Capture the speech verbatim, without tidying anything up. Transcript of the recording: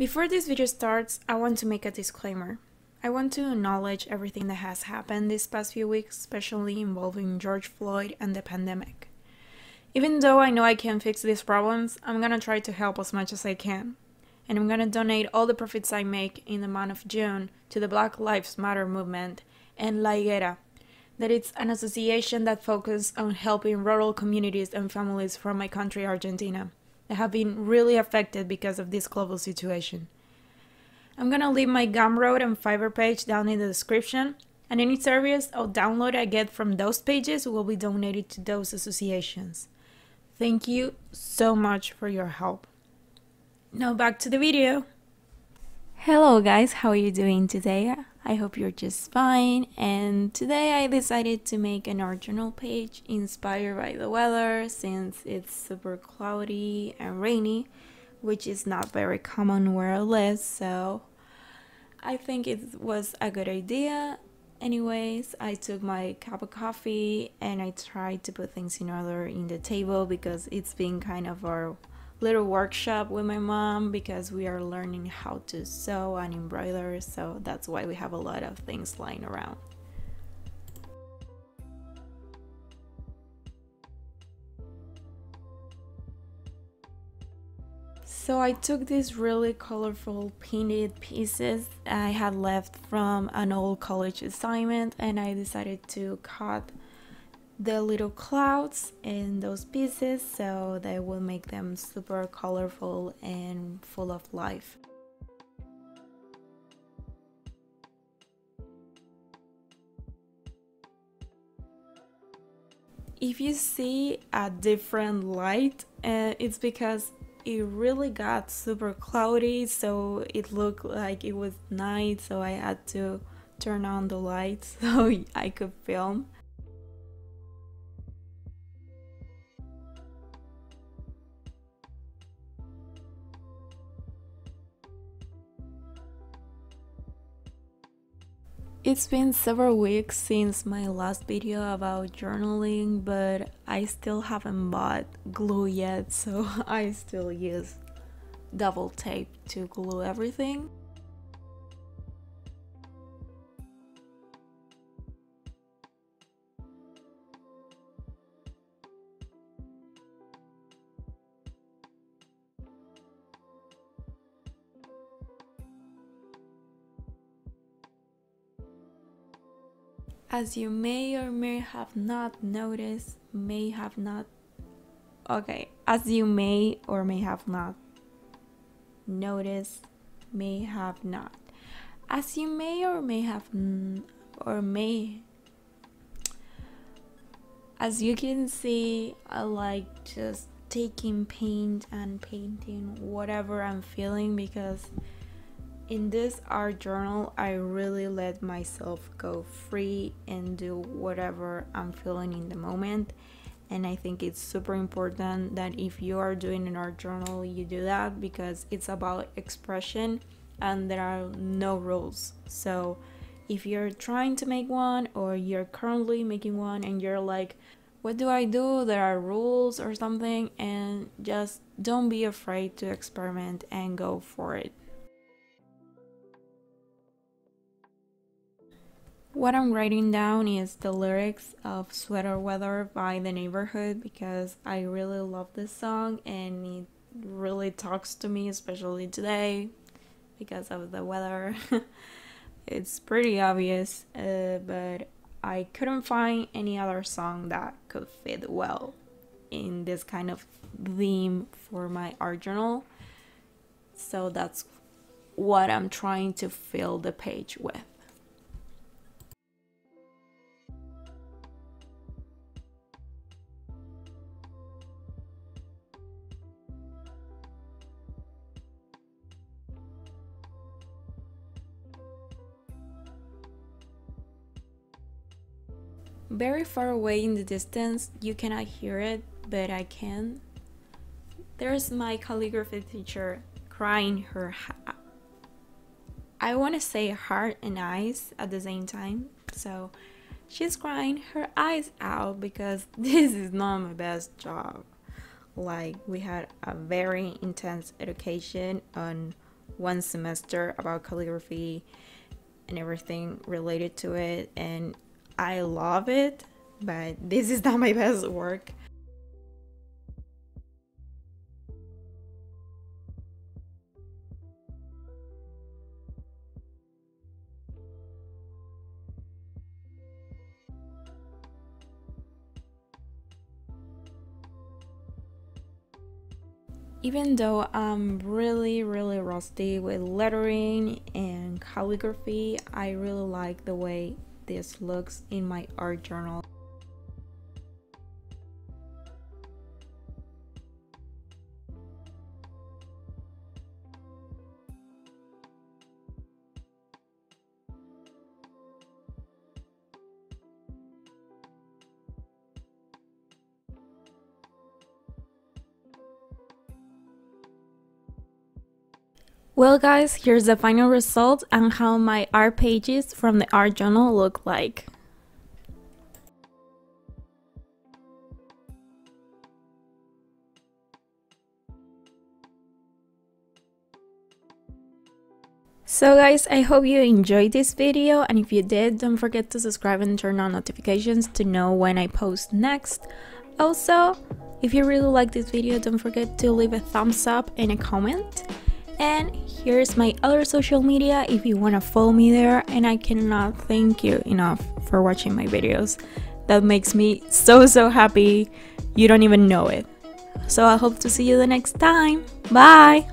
Before this video starts, I want to make a disclaimer. I want to acknowledge everything that has happened these past few weeks, especially involving George Floyd and the pandemic. Even though I know I can't fix these problems, I'm gonna try to help as much as I can. And I'm gonna donate all the profits I make in the month of June to the Black Lives Matter movement and La Higuera, that it's an association that focuses on helping rural communities and families from my country, Argentina, that have been really affected because of this global situation. I'm gonna leave my Gumroad and Fiverr page down in the description, and any service or download I get from those pages will be donated to those associations. Thank you so much for your help. Now back to the video. Hello guys, how are you doing today? I hope you're just fine, and today I decided to make an art journal page inspired by the weather, since it's super cloudy and rainy, which is not very common where I live, so I think it was a good idea. Anyways, I took my cup of coffee and I tried to put things in order in the table, because it's been kind of our little workshop with my mom, because we are learning how to sew and embroider, so that's why we have a lot of things lying around. So I took these really colorful painted pieces I had left from an old college assignment, and I decided to cut the little clouds in those pieces so they will make them super colorful and full of life. If you see a different light, uh, it's because it really got super cloudy, so it looked like it was night, so I had to turn on the lights so I could film. It's been several weeks since my last video about journaling, but I still haven't bought glue yet, so I still use double tape to glue everything. As you may or may have not noticed, may have not, okay, as you may or may have not noticed, may have not, as you may or may have, or may, as you can see, I like just taking paint and painting whatever I'm feeling, because in this art journal, I really let myself go free and do whatever I'm feeling in the moment. And I think it's super important that if you are doing an art journal, you do that, because it's about expression and there are no rules. So if you're trying to make one, or you're currently making one and you're like, what do I do? There are rules or something, and just don't be afraid to experiment and go for it. What I'm writing down is the lyrics of Sweater Weather by The Neighborhood, because I really love this song and it really talks to me, especially today because of the weather. It's pretty obvious, uh, but I couldn't find any other song that could fit well in this kind of theme for my art journal, so that's what I'm trying to fill the page with. Very far away in the distance, you cannot hear it, but I can. There's my calligraphy teacher crying her ha- I want to say heart and eyes at the same time, so she's crying her eyes out because this is not my best job. Like, we had a very intense education on one semester about calligraphy and everything related to it, and I love it, but this is not my best work. Even though I'm really, really rusty with lettering and calligraphy, I really like the way this looks in my art journal. Well guys, here's the final result and how my art pages from the art journal look like. So guys, I hope you enjoyed this video, and if you did, don't forget to subscribe and turn on notifications to know when I post next. Also, if you really like this video, don't forget to leave a thumbs up and a comment. And here's my other social media if you want to follow me there, and I cannot thank you enough for watching my videos. That makes me so so happy, you don't even know it. So I hope to see you the next time. Bye!